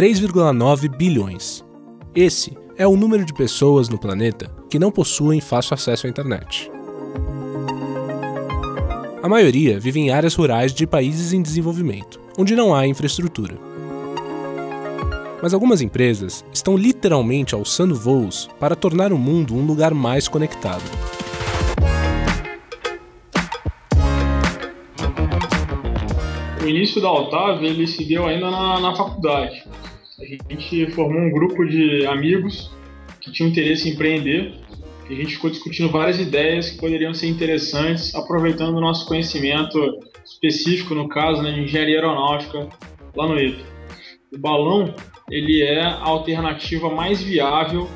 3,9 bilhões. Esse é o número de pessoas no planeta que não possuem fácil acesso à internet. A maioria vive em áreas rurais de países em desenvolvimento, onde não há infraestrutura. Mas algumas empresas estão literalmente alçando voos para tornar o mundo um lugar mais conectado. O início da Altave, ele se deu ainda na faculdade. A gente formou um grupo de amigos que tinham interesse em empreender e a gente ficou discutindo várias ideias que poderiam ser interessantes, aproveitando o nosso conhecimento específico, no caso, né, de engenharia aeronáutica lá no ITA. O balão, ele é a alternativa mais viável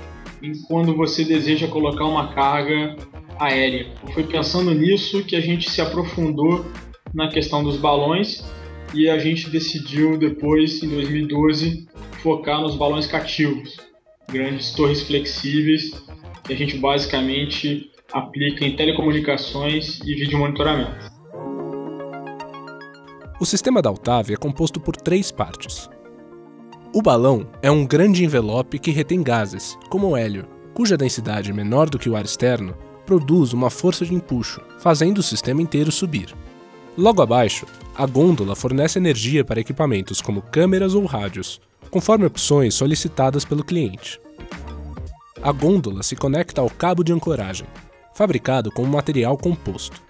em quando você deseja colocar uma carga aérea. Foi pensando nisso que a gente se aprofundou na questão dos balões e a gente decidiu depois, em 2012, focar nos balões cativos, grandes torres flexíveis que a gente basicamente aplica em telecomunicações e vídeo monitoramento. O sistema da Altave é composto por três partes. O balão é um grande envelope que retém gases, como o hélio, cuja densidade menor do que o ar externo produz uma força de empuxo, fazendo o sistema inteiro subir. Logo abaixo, a gôndola fornece energia para equipamentos como câmeras ou rádios, conforme opções solicitadas pelo cliente. A gôndola se conecta ao cabo de ancoragem, fabricado com um material composto.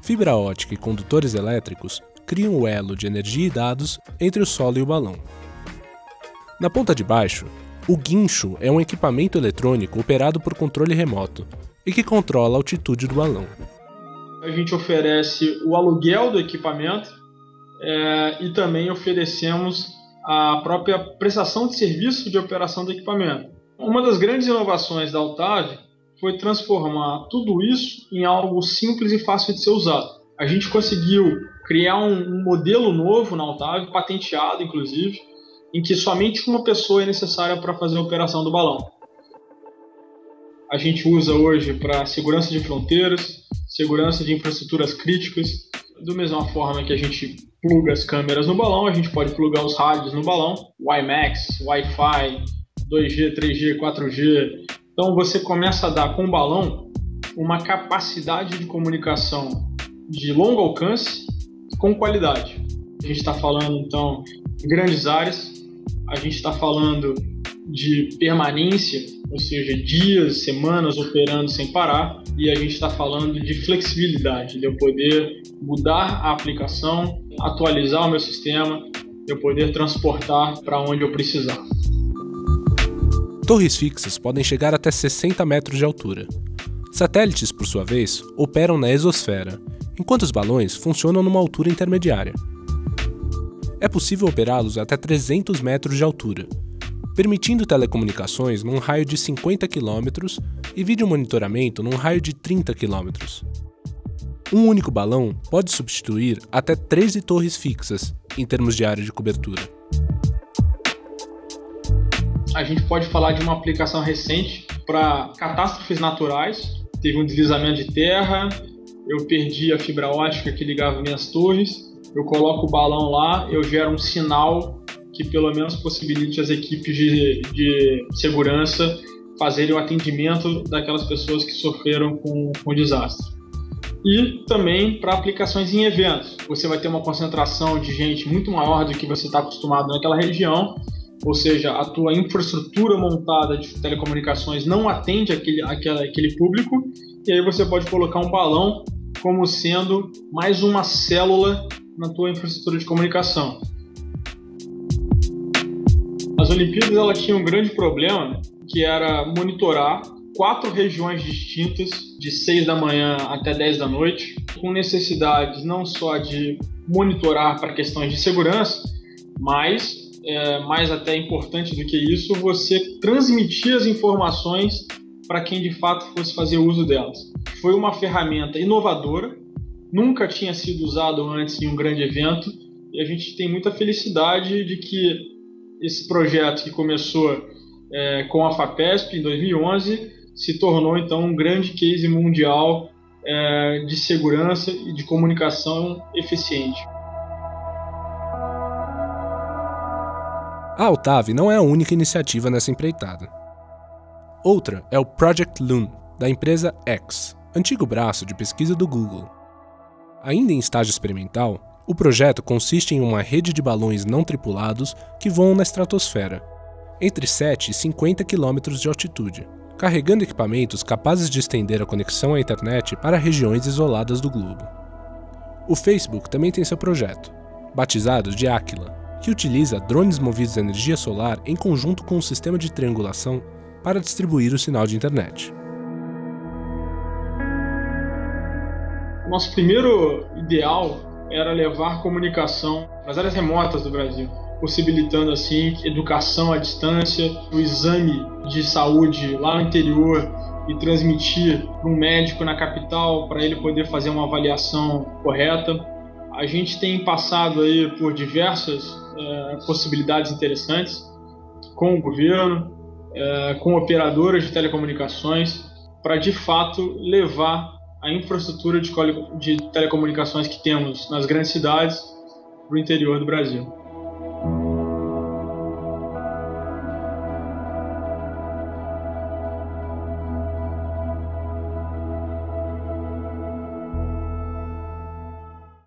Fibra ótica e condutores elétricos criam o elo de energia e dados entre o solo e o balão. Na ponta de baixo, o guincho é um equipamento eletrônico operado por controle remoto e que controla a altitude do balão. A gente oferece o aluguel do equipamento e também oferecemos a própria prestação de serviço de operação do equipamento. Uma das grandes inovações da Altave foi transformar tudo isso em algo simples e fácil de ser usado. A gente conseguiu criar um modelo novo na Altave, patenteado inclusive, em que somente uma pessoa é necessária para fazer a operação do balão. A gente usa hoje para segurança de fronteiras, segurança de infraestruturas críticas. Da mesma forma que a gente pluga as câmeras no balão, a gente pode plugar os rádios no balão, WiMAX, Wi-Fi, 2G, 3G, 4G. Então você começa a dar com o balão uma capacidade de comunicação de longo alcance com qualidade. A gente está falando então de grandes áreas, a gente está falando de permanência, ou seja, dias, semanas operando sem parar, e a gente está falando de flexibilidade, de eu poder mudar a aplicação, atualizar o meu sistema, de eu poder transportar para onde eu precisar. Torres fixas podem chegar até 60 metros de altura. Satélites, por sua vez, operam na exosfera, enquanto os balões funcionam numa altura intermediária. É possível operá-los até 300 metros de altura, permitindo telecomunicações num raio de 50 km e vídeo monitoramento num raio de 30 km. Um único balão pode substituir até 13 torres fixas em termos de área de cobertura. A gente pode falar de uma aplicação recente para catástrofes naturais. Teve um deslizamento de terra, eu perdi a fibra ótica que ligava minhas torres, eu coloco o balão lá, eu gero um sinal que pelo menos possibilite as equipes de segurança fazerem o atendimento daquelas pessoas que sofreram com o desastre. E também para aplicações em eventos. Você vai ter uma concentração de gente muito maior do que você está acostumado naquela região, ou seja, a tua infraestrutura montada de telecomunicações não atende aquele público, e aí você pode colocar um balão como sendo mais uma célula na tua infraestrutura de comunicação. As Olimpíadas, ela tinha um grande problema, que era monitorar 4 regiões distintas, de 6 da manhã até 10 da noite, com necessidades não só de monitorar para questões de segurança, mas, mais até importante do que isso, você transmitir as informações para quem de fato fosse fazer uso delas. Foi uma ferramenta inovadora, nunca tinha sido usado antes em um grande evento, e a gente tem muita felicidade de que esse projeto que começou com a FAPESP em 2011 se tornou então um grande case mundial de segurança e de comunicação eficiente. A Altave não é a única iniciativa nessa empreitada. Outra é o Project Loon, da empresa X, antigo braço de pesquisa do Google. Ainda em estágio experimental, o projeto consiste em uma rede de balões não tripulados que voam na estratosfera, entre 7 e 50 km de altitude, carregando equipamentos capazes de estender a conexão à internet para regiões isoladas do globo. O Facebook também tem seu projeto, batizado de Aquila, que utiliza drones movidos a energia solar em conjunto com um sistema de triangulação para distribuir o sinal de internet. Nosso primeiro ideal era levar comunicação para as áreas remotas do Brasil, possibilitando assim educação à distância, o exame de saúde lá no interior e transmitir para um médico na capital para ele poder fazer uma avaliação correta. A gente tem passado aí por diversas possibilidades interessantes com o governo, com operadoras de telecomunicações, para de fato levar a infraestrutura de telecomunicações que temos nas grandes cidades para o interior do Brasil.